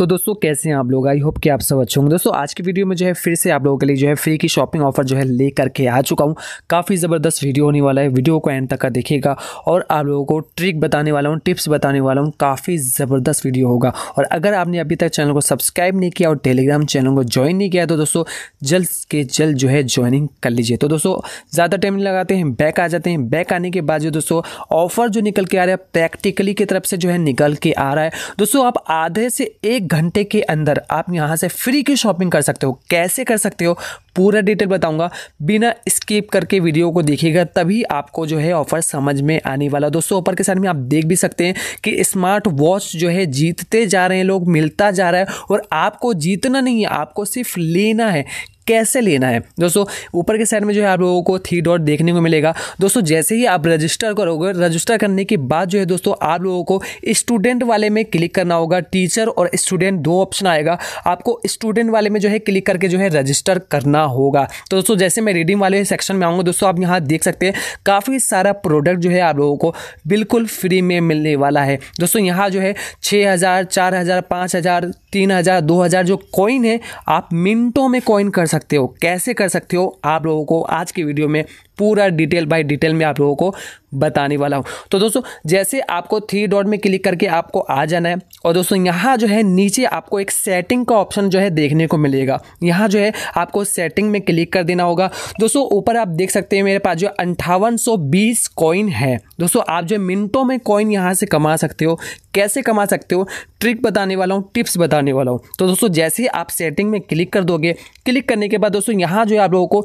तो दोस्तों कैसे हैं आप लोग, आई होप कि आप सब अच्छे होंगे। दोस्तों आज की वीडियो में जो है फिर से आप लोगों के लिए जो है फ्री की शॉपिंग ऑफर जो है ले करके आ चुका हूं। काफ़ी ज़बरदस्त वीडियो होने वाला है, वीडियो को एंड तक का देखिएगा और आप लोगों को ट्रिक बताने वाला हूं, टिप्स बताने वाला हूं। काफ़ी ज़बरदस्त वीडियो होगा और अगर आपने अभी तक चैनल को सब्सक्राइब नहीं किया और टेलीग्राम चैनल को ज्वाइन नहीं किया तो दोस्तों जल्द के जल्द जो है ज्वाइनिंग कर लीजिए। तो दोस्तों ज़्यादा टाइम नहीं लगाते हैं, बैक आ जाते हैं। बैक आने के बाद जो दोस्तों ऑफर जो निकल के आ रहा है प्रैक्टिकली की तरफ से जो है निकल के आ रहा है। दोस्तों आप आधे से एक घंटे के अंदर आप यहां से फ्री की शॉपिंग कर सकते हो। कैसे कर सकते हो पूरा डिटेल बताऊंगा, बिना स्किप करके वीडियो को देखिएगा तभी आपको जो है ऑफर समझ में आने वाला। दोस्तों ऑफर के साथ में आप देख भी सकते हैं कि स्मार्ट वॉच जो है जीतते जा रहे हैं लोग, मिलता जा रहा है और आपको जीतना नहीं है, आपको सिर्फ लेना है। कैसे लेना है दोस्तों, ऊपर के साइड में जो है आप लोगों को 3 डॉट देखने को मिलेगा। दोस्तों जैसे ही आप रजिस्टर करोगे, रजिस्टर करने के बाद जो है दोस्तों आप लोगों को स्टूडेंट वाले में क्लिक करना होगा। टीचर और स्टूडेंट 2 ऑप्शन आएगा, आपको स्टूडेंट वाले में जो है क्लिक करके जो है रजिस्टर करना होगा। तो दोस्तों जैसे मैं रीडिंग वाले सेक्शन में आऊँगा दोस्तों आप यहाँ देख सकते हैं काफ़ी सारा प्रोडक्ट जो है आप लोगों को बिल्कुल फ्री में मिलने वाला है। दोस्तों यहाँ जो है 6000, 4000, 5000, 3000, 2000 जो कॉइन है आप मिनटों में कॉइन कर सकते हो। कैसे कर सकते हो आप लोगों को आज की वीडियो में पूरा डिटेल बाय डिटेल में आप लोगों को बताने वाला हूं। तो दोस्तों जैसे आपको 3 डॉट में क्लिक करके आपको आ जाना है और दोस्तों यहां जो है नीचे आपको एक सेटिंग का ऑप्शन जो है देखने को मिलेगा। यहां जो है आपको सेटिंग में क्लिक कर देना होगा। दोस्तों ऊपर आप देख सकते हैं मेरे पास जो 5820 कॉइन है। दोस्तों आप जो मिनटों में कॉइन यहाँ से कमा सकते हो। कैसे कमा सकते हो ट्रिक बताने वाला हूँ, टिप्स बताने वाला हूँ। तो दोस्तों जैसे ही आप सेटिंग में क्लिक कर दोगे, क्लिक करने के बाद दोस्तों यहाँ जो है आप लोगों को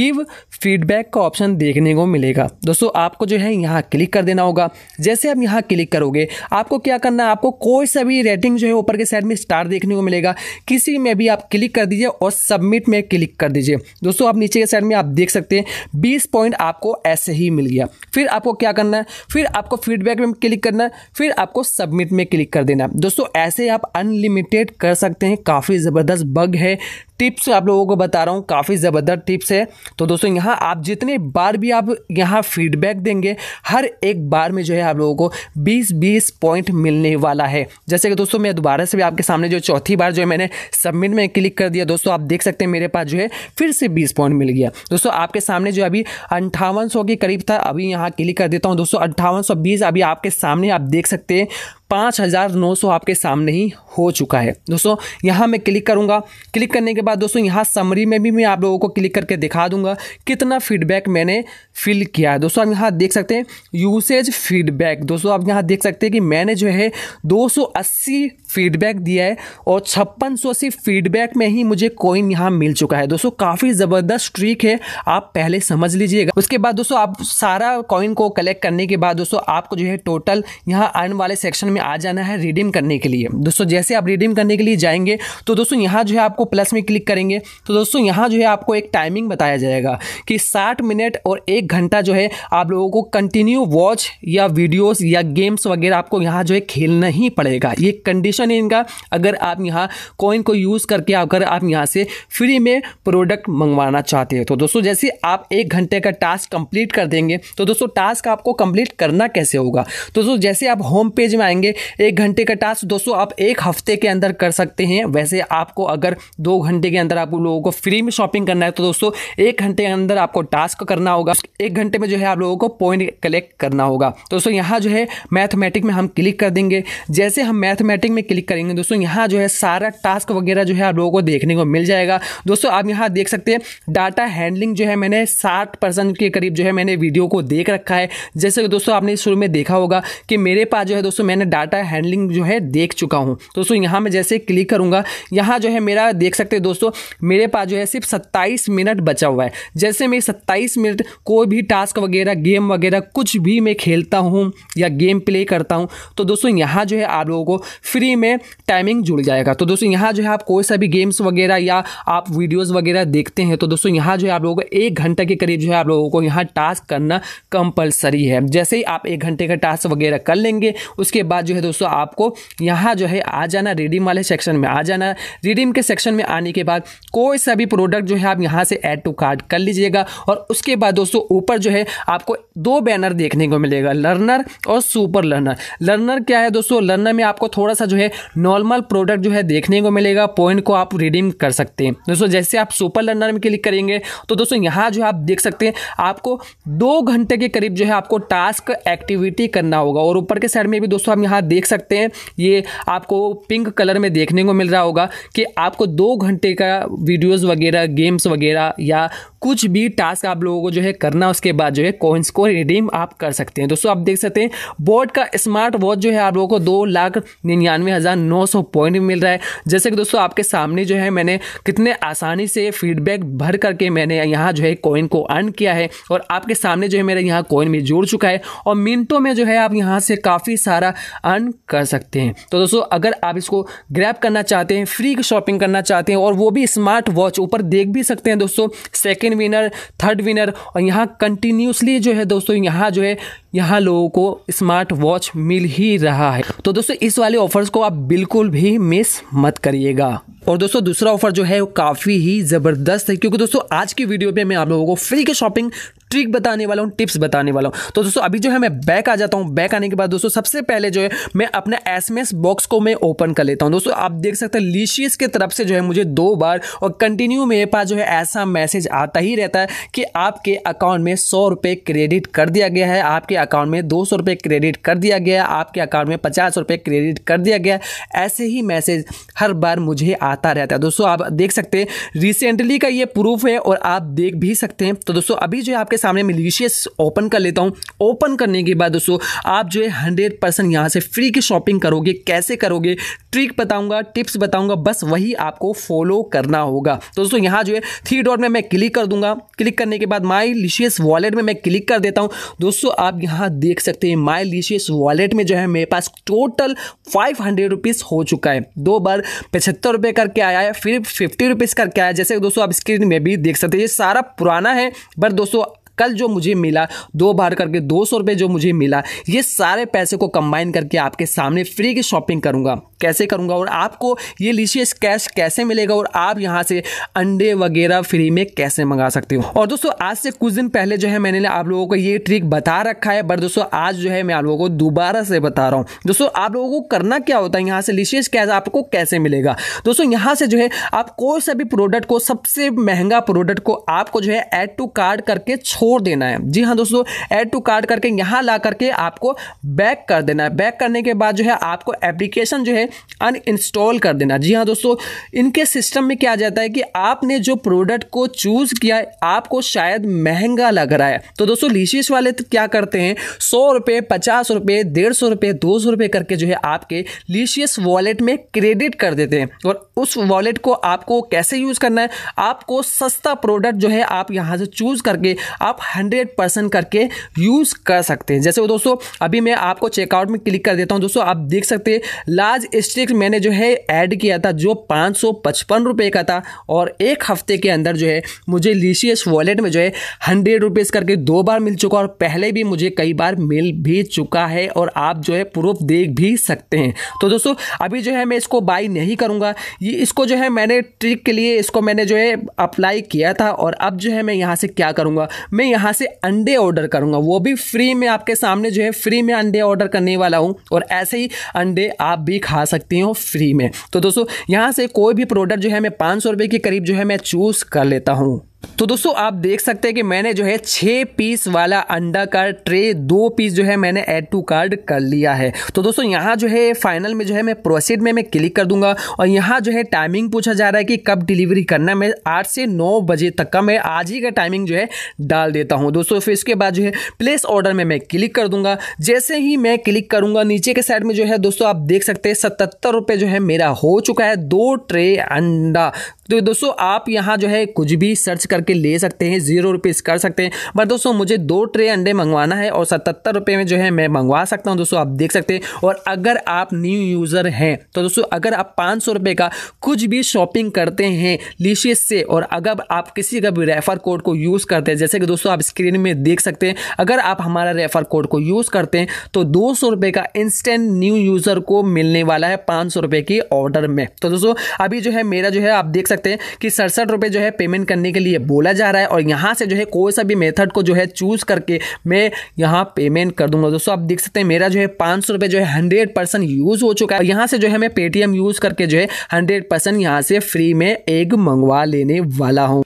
गिव फीडबैक का ऑप्शन देखने को मिलेगा। दोस्तों आपको जो है यहाँ क्लिक कर देना होगा। जैसे आप यहाँ क्लिक करोगे आपको क्या करना है, आपको कोई सा भी रेटिंग जो है ऊपर के साइड में स्टार देखने को मिलेगा, किसी में भी आप क्लिक कर दीजिए और सबमिट में क्लिक कर दीजिए। दोस्तों आप नीचे के साइड में आप देख सकते हैं 20 पॉइंट आपको ऐसे ही मिल गया। फिर आपको क्या करना है, फिर आपको फीडबैक में क्लिक करना है, फिर आपको सबमिट में क्लिक कर देना है। दोस्तों ऐसे आप अनलिमिटेड कर सकते हैं। काफ़ी ज़बरदस्त बग है, टिप्स आप लोगों को बता रहा हूँ, काफ़ी ज़बरदस्त टिप्स है। तो दोस्तों यहाँ आप जितने बार भी आप यहाँ फीडबैक देंगे हर एक बार में जो है आप लोगों को 20-20 पॉइंट मिलने वाला है। जैसे कि दोस्तों मैं दोबारा से भी आपके सामने जो चौथी बार जो है मैंने सबमिट में क्लिक कर दिया। दोस्तों आप देख सकते हैं मेरे पास जो है फिर से 20 पॉइंट मिल गया। दोस्तों आपके सामने जो अभी 5800 के करीब था, अभी यहाँ क्लिक कर देता हूँ। दोस्तों 5820 अभी आपके सामने आप देख सकते हैं 5900 आपके सामने ही हो चुका है। दोस्तों यहाँ मैं क्लिक करूँगा, क्लिक करने के बाद दोस्तों यहाँ समरी में भी मैं आप लोगों को क्लिक करके दिखा दूंगा कितना फीडबैक मैंने फिल किया है। दोस्तों आप यहाँ देख सकते हैं यूसेज फीडबैक। दोस्तों आप यहाँ देख सकते हैं कि मैंने जो है 280 फीडबैक दिया है और 5600 सिर्फ फीडबैक में ही मुझे कॉइन यहाँ मिल चुका है। दोस्तों काफ़ी ज़बरदस्त ट्रिक है, आप पहले समझ लीजिएगा। उसके बाद दोस्तों आप सारा कॉइन को कलेक्ट करने के बाद दोस्तों आपको जो है टोटल यहाँ अर्न वाले सेक्शन में आ जाना है रिडीम करने के लिए। दोस्तों जैसे आप रिडीम करने के लिए जाएंगे तो दोस्तों यहाँ जो है आपको प्लस में क्लिक करेंगे तो दोस्तों यहाँ जो है आपको एक टाइमिंग बताया जाएगा कि 60 मिनट और 1 घंटा जो है आप लोगों को कंटिन्यू वॉच या वीडियोस या गेम्स वगैरह आपको यहाँ जो है खेलना ही पड़ेगा। ये कंडीशन है इनका। अगर आप यहाँ कॉइन को यूज़ करके अगर आप यहाँ से फ्री में प्रोडक्ट मंगवाना चाहते हैं तो दोस्तों जैसे आप 1 घंटे का टास्क कंप्लीट कर देंगे तो दोस्तों टास्क आपको कंप्लीट करना कैसे होगा, तो दोस्तों जैसे आप होम पेज में आएंगे 1 घंटे का टास्क दोस्तों आप 1 हफ्ते के अंदर कर सकते हैं। वैसे आपको अगर 2 घंटे के अंदर आप लोगों को फ्री में शॉपिंग करना है तो दोस्तों 1 घंटे के अंदर आपको टास्क करना होगा, 1 घंटे में जो है आप लोगों को पॉइंट कलेक्ट करना होगा। दोस्तों यहाँ जो है मैथमेटिक में हम क्लिक कर देंगे। जैसे हम मैथमेटिक में क्लिक करेंगे दोस्तों यहाँ जो है सारा टास्क वगैरह जो है आप लोगों को देखने को मिल जाएगा। दोस्तों आप यहाँ देख सकते हैं डाटा हैंडलिंग जो है मैंने 60% के करीब जो है मैंने वीडियो को देख रखा है। जैसे कि दोस्तों आपने शुरू में देखा होगा कि मेरे पास जो है दोस्तों मैंने डाटा हैंडलिंग जो है देख चुका हूँ। दोस्तों यहाँ मैं जैसे क्लिक करूँगा यहाँ जो है मेरा देख सकते हैं दोस्तों मेरे पास जो है सिर्फ 27 मिनट बचा हुआ है। जैसे मैं 27 मिनट कोई भी टास्क वगैरह गेम वगैरह कुछ भी मैं खेलता हूँ या गेम प्ले करता हूँ तो दोस्तों यहाँ जो है आप लोगों को फ्री में टाइमिंग जुड़ जाएगा। तो दोस्तों यहाँ जो है आप कोई सा भी गेम्स वगैरह या आप वीडियोज़ वगैरह देखते हैं तो दोस्तों यहाँ जो है आप लोगों को 1 घंटा के करीब जो है आप लोगों को यहाँ टास्क करना कंपलसरी है। जैसे ही आप 1 घंटे का टास्क वगैरह कर लेंगे उसके बाद जो है दोस्तों आपको यहाँ जो है आ जाना, रिडीम वाले सेक्शन में आ जाना। रिडीम के सेक्शन में आने के बाद कोई सा भी प्रोडक्ट जो है आप यहाँ से ऐड टू कार्ट कर लीजिएगा। और उसके बाद दोस्तों ऊपर जो है आपको दो बैनर देखने को मिलेगा, लर्नर और सुपर लर्नर। लर्नर क्या है दोस्तों, लर्नर में आपको थोड़ा सा जो है नॉर्मल प्रोडक्ट जो है देखने को मिलेगा, पॉइंट को आप रिडीम कर सकते हैं दोस्तों। जैसे आप सुपर लर्नर में क्लिक करेंगे तो दोस्तों यहाँ जो आप देख सकते हैं आपको 2 घंटे के करीब जो है आपको टास्क एक्टिविटी करना होगा। और ऊपर के साइड में भी दोस्तों आप यहाँ देख सकते हैं, ये आपको पिंक कलर में देखने को मिल रहा होगा कि आपको 2 घंटे का वीडियोस वगैरह, गेम्स वगैरह या कुछ भी टास्क आप लोगों को जो है करना, उसके बाद जो है कॉइन्स को रिडीम आप कर सकते हैं दोस्तों। आप देख सकते हैं बोर्ड का स्मार्ट वॉच जो है आप लोगों को 2,99,900 पॉइंट मिल रहा है। जैसे कि दोस्तों आपके सामने जो है मैंने कितने आसानी से फीडबैक भर करके मैंने यहाँ जो है कॉइन को अर्न किया है और आपके सामने जो है मेरा यहाँ कॉइन भी जुड़ चुका है और मिनटों में जो है आप यहाँ से काफ़ी सारा अर्न कर सकते हैं। तो दोस्तों अगर आप इसको ग्रैब करना चाहते हैं, फ्री शॉपिंग करना चाहते हैं और वो भी स्मार्ट वॉच, ऊपर देख भी सकते हैं दोस्तों सेकेंड विनर, थर्ड विनर और यहाँ कंटिन्यूसली जो है दोस्तों यहाँ जो है यहाँ लोगों को स्मार्ट वॉच मिल ही रहा है। तो दोस्तों इस वाले ऑफर्स को आप बिल्कुल भी मिस मत करिएगा। और दोस्तों दूसरा ऑफर जो है वो काफ़ी ही ज़बरदस्त है, क्योंकि दोस्तों आज की वीडियो में मैं आप लोगों को फ्री के शॉपिंग ट्रिक बताने वाला हूँ, टिप्स बताने वाला हूँ। तो दोस्तों अभी जो है मैं बैक आ जाता हूँ। बैक आने के बाद दोस्तों सबसे पहले जो है मैं अपना एसएमएस बॉक्स को मैं ओपन कर लेता हूँ। दोस्तों आप देख सकते हैं लिशियस की तरफ से जो है मुझे 2 बार और कंटिन्यू मेरे पास जो है ऐसा मैसेज आता ही रहता है कि आपके अकाउंट में 100 रुपये क्रेडिट कर दिया गया है, आपके अकाउंट में 200 रुपये क्रेडिट कर दिया गया है, आपके अकाउंट में 50 रुपये क्रेडिट कर दिया गया है। ऐसे ही मैसेज हर बार मुझे आता रहता है दोस्तों। आप देख सकते हैं रिसेंटली का ये प्रूफ है और आप देख भी सकते हैं। तो दोस्तों अभी जो है आपके सामने मैं लिशियस ओपन कर लेता हूं। ओपन करने के बाद दोस्तों आप जो है 100% यहां से फ्री की शॉपिंग करोगे। कैसे करोगे, ट्रिक बताऊंगा, टिप्स बताऊंगा, बस वही आपको फॉलो करना होगा। तो दोस्तों यहाँ जो है 3 डॉट में मैं क्लिक कर दूंगा। क्लिक करने के बाद माई लिशियस वॉलेट में मैं क्लिक कर देता हूँ। दोस्तों आप यहाँ देख सकते हैं माई लिशियस वॉलेट में जो है मेरे पास टोटल 500 रुपीज़ हो चुका है। 2 बार 75 रुपये करके आया है, फिर 50 रुपीज़ करके आया। जैसे दोस्तों आप स्क्रीन में भी देख सकते हैं, ये सारा पुराना है, पर दोस्तों कल जो मुझे मिला 2 बार करके 200 रुपये जो मुझे मिला, ये सारे पैसे को कंबाइन करके आपके सामने फ्री की शॉपिंग करूंगा। कैसे करूंगा और आपको ये लिशियस कैश कैसे मिलेगा और आप यहाँ से अंडे वगैरह फ्री में कैसे मंगा सकते हो। और दोस्तों आज से कुछ दिन पहले जो है मैंने आप लोगों को ये ट्रिक बता रखा है, पर दोस्तों आज जो है मैं आप लोगों को दोबारा से बता रहा हूँ। दोस्तों आप लोगों को करना क्या होता है, यहाँ से लिशियस कैश आपको कैसे मिलेगा। दोस्तों यहाँ से जो है आप कोई सा भी प्रोडक्ट को, सबसे महंगा प्रोडक्ट को आपको जो है ऐड टू कार्ट करके छोड़ देना है। जी हाँ दोस्तों, ऐड टू कार्ट करके यहाँ ला करके आपको बैक कर देना है। बैक करने के बाद जो है आपको एप्लीकेशन जो है अनइंस्टॉल कर देना। जी हाँ दोस्तों, इनके सिस्टम में क्या जाता है कि आपने जो प्रोडक्ट को चूज किया है आपको शायद महंगा लग रहा है, तो दोस्तों लिशियस वाले तो क्या करते हैं 100 रुपये, 50 रुपये, 150 रुपये, 200 रुपये करके जो है आपके लिशियस वॉलेट में क्रेडिट कर देते हैं। और उस वॉलेट को आपको कैसे यूज करना है, आपको सस्ता प्रोडक्ट जो है आप यहाँ से चूज करके आप 100% करके यूज कर सकते हैं। जैसे वो दोस्तों अभी मैं आपको चेकआउट में क्लिक कर देता हूँ। दोस्तों आप देख सकते हैं लार्ज स्टिक मैंने जो है ऐड किया था जो 555 रुपये का था और 1 हफ्ते के अंदर जो है मुझे लिशियस वॉलेट में जो है 100 रुपीज़ करके 2 बार मिल चुका और पहले भी मुझे कई बार मिल भी चुका है और आप जो है प्रूफ देख भी सकते हैं। तो दोस्तों अभी जो है मैं इसको बाई नहीं करूँगा, ये इसको जो है मैंने ट्रिक के लिए इसको मैंने जो है अप्लाई किया था। और अब जो है मैं यहाँ से क्या करूँगा, मैं यहाँ से अंडे ऑर्डर करूँगा, वो भी फ्री में। आपके सामने जो है फ्री में अंडे ऑर्डर करने वाला हूँ और ऐसे ही अंडे आप भी खा सकती हो फ्री में। तो दोस्तों यहाँ से कोई भी प्रोडक्ट जो है मैं 500 रुपये के करीब जो है मैं चूज कर लेता हूँ। तो दोस्तों आप देख सकते हैं कि मैंने जो है 6 पीस वाला अंडा का ट्रे 2 पीस जो है मैंने ऐड टू कार्ट कर लिया है। तो दोस्तों यहाँ जो है फाइनल में जो है मैं प्रोसीड में मैं क्लिक कर दूंगा और यहाँ जो है टाइमिंग पूछा जा रहा है कि कब डिलीवरी करना है। मैं 8 से 9 बजे तक का मैं आज ही का टाइमिंग जो है डाल देता हूँ दोस्तों। फिर इसके बाद जो है प्लेस ऑर्डर में मैं क्लिक कर दूंगा। जैसे ही मैं क्लिक करूँगा नीचे के साइड में जो है दोस्तों आप देख सकते हैं 77 रुपये जो है मेरा हो चुका है 2 ट्रे अंडा। तो दोस्तों आप यहाँ जो है कुछ भी सर्च खर्च करके ले सकते हैं, 0 रुपीज़ कर सकते हैं। बट दोस्तों मुझे 2 ट्रे अंडे मंगवाना है और 77 रुपये में जो है मैं मंगवा सकता हूँ दोस्तों, आप देख सकते हैं। और अगर आप न्यू यूज़र हैं तो दोस्तों अगर आप 500 रुपये का कुछ भी शॉपिंग करते हैं लिशियस से और अगर आप किसी का भी रेफ़र कोड को यूज़ करते हैं, जैसे कि दोस्तों आप स्क्रीन में देख सकते हैं, अगर आप हमारा रेफ़र कोड को यूज़ करते हैं तो 200 रुपये का इंस्टेंट न्यू यूज़र को मिलने वाला है 500 रुपये की ऑर्डर में। तो दोस्तों अभी जो है मेरा जो है आप देख सकते हैं कि 67 रुपये जो है पेमेंट करने के लिए बोला जा रहा है और यहाँ से जो है कोई सा भी मेथड को जो है चूज़ करके मैं यहाँ पेमेंट कर दूंगा। दोस्तों आप देख सकते हैं मेरा जो है 500 रुपये जो है 100% यूज़ हो चुका है। यहाँ से जो है मैं पेटीएम यूज़ करके जो है 100% यहाँ से फ्री में एग मंगवा लेने वाला हूँ।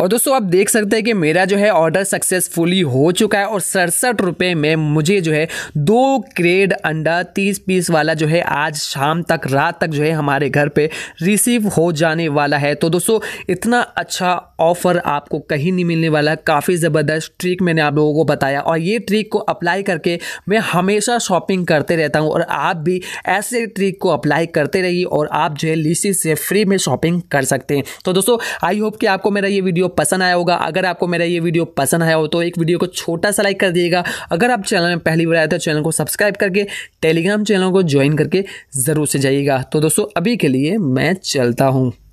और दोस्तों आप देख सकते हैं कि मेरा जो है ऑर्डर सक्सेसफुली हो चुका है और 67 रुपये में मुझे जो है 2 क्रेड अंडा 30 पीस वाला जो है आज शाम तक रात तक जो है हमारे घर पे रिसीव हो जाने वाला है। तो दोस्तों इतना अच्छा ऑफ़र आपको कहीं नहीं मिलने वाला, काफ़ी ज़बरदस्त ट्रिक मैंने आप लोगों को बताया और ये ट्रिक को अप्लाई करके मैं हमेशा शॉपिंग करते रहता हूँ और आप भी ऐसे ट्रिक को अप्लाई करते रहिए और आप जो है लिशियस से फ्री में शॉपिंग कर सकते हैं। तो दोस्तों आई होप कि आपको मेरा ये वीडियो पसंद आया होगा। अगर आपको मेरा ये वीडियो पसंद आया हो तो एक वीडियो को छोटा सा लाइक कर दीजिएगा। अगर आप चैनल में पहली बार आए तो चैनल को सब्सक्राइब करके टेलीग्राम चैनल को ज्वाइन करके ज़रूर से जाइएगा। तो दोस्तों अभी के लिए मैं चलता हूँ।